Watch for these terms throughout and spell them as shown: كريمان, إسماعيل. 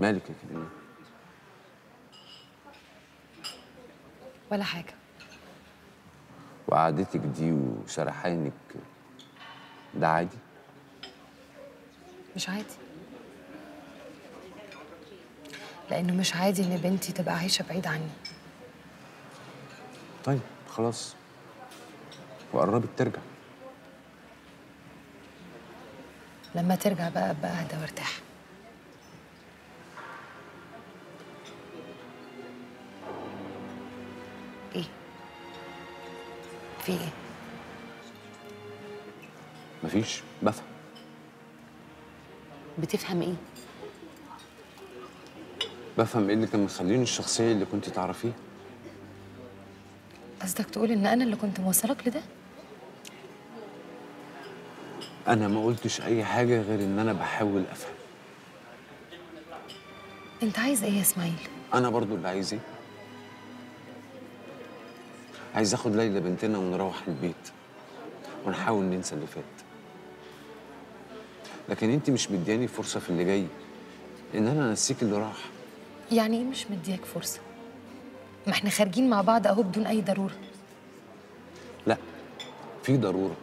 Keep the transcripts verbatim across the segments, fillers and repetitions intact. مالك يا كريمان؟ ولا حاجة. وقعدتك دي وشرحانك ده عادي؟ مش عادي، لأنه مش عادي إن بنتي تبقى عايشة بعيد عني. طيب خلاص، وقربت ترجع. لما ترجع بقى ابقى اهدى وارتاح. ايه؟ في ايه؟ مفيش، بفهم. بتفهم ايه؟ بفهم ايه اللي كان مخليني الشخصية اللي كنت تعرفيها. قصدك تقول ان انا اللي كنت موصلك لده؟ أنا ما قلتش أي حاجة غير إن أنا بحاول أفهم. أنت عايز إيه يا إسماعيل؟ أنا برضو اللي عايز إيه؟ عايز آخد ليلى بنتنا ونروح البيت ونحاول ننسى اللي فات. لكن أنت مش مدياني فرصة في اللي جاي إن أنا أنسيك اللي راح. يعني إيه مش مدياك فرصة؟ ما إحنا خارجين مع بعض أهو بدون أي ضرورة. لأ، في ضرورة.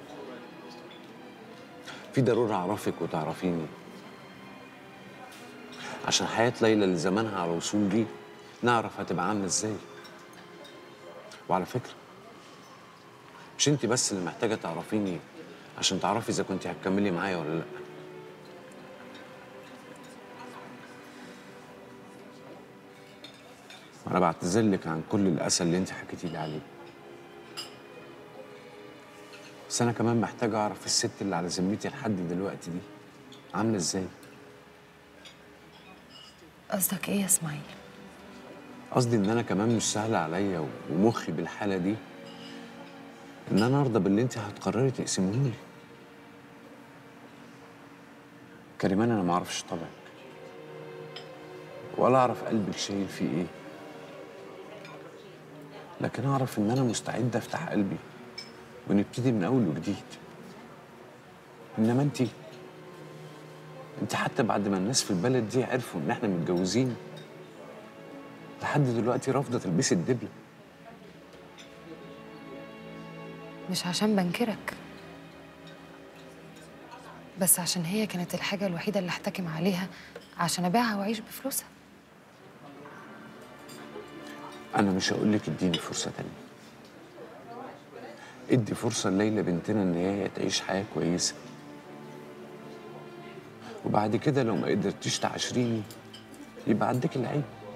في ضرورة أعرفك وتعرفيني، عشان حياة ليلى اللي زمانها على وصول دي نعرف هتبقى عاملة إزاي. وعلى فكرة مش أنت بس اللي محتاجة تعرفيني عشان تعرفي إذا كنت هتكملي معايا ولا لأ. وأنا بعتذر لك عن كل الأسى اللي أنت حكيتي لي عليه، بس أنا كمان محتاج أعرف الست اللي على ذمتي لحد دلوقتي دي عاملة إزاي؟ قصدك إيه يا إسماعيل؟ قصدي إن أنا كمان مش سهل عليا ومخي بالحالة دي إن أنا أرضى باللي أنت هتقرري تقسمهولي. كريمان أنا معرفش طبعك، ولا أعرف قلبك شايل فيه إيه، لكن أعرف إن أنا مستعد أفتح قلبي ونبتدي من أول وجديد. إنما أنتِ أنتِ حتى بعد ما الناس في البلد دي عرفوا إن إحنا متجوزين لحد دلوقتي رافضة تلبسي الدبلة. مش عشان بنكرك، بس عشان هي كانت الحاجة الوحيدة اللي أحتكم عليها عشان أبيعها وأعيش بفلوسها. أنا مش هقولك إديني فرصة تانية. ادي فرصة لليلى بنتنا ان هي تعيش حياة كويسة، وبعد كده لو ما قدرتيش تعاشريني يبقى عندك العيب.